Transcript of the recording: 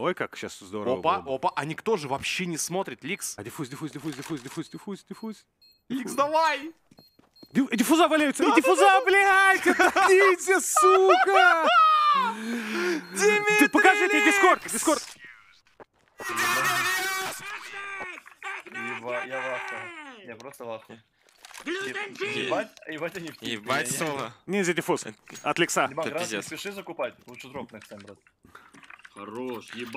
Ой, как сейчас здорово. Опа, было. Опа, а никто же вообще не смотрит, Ликс. А диффуз. Ликс, давай! Диффуза валяются! Да, диффуза, да, да, блядь! Отойдите, сука! Димитрий! Покажите Discord! Discord! Я просто в ахуе. Ебать, они в тихе. Ебать, соло. Ниндзя диффуз. От Ликса. Ебать, раз не спеши закупать. Лучше дроп на экстем, брат. Хорош, ебать.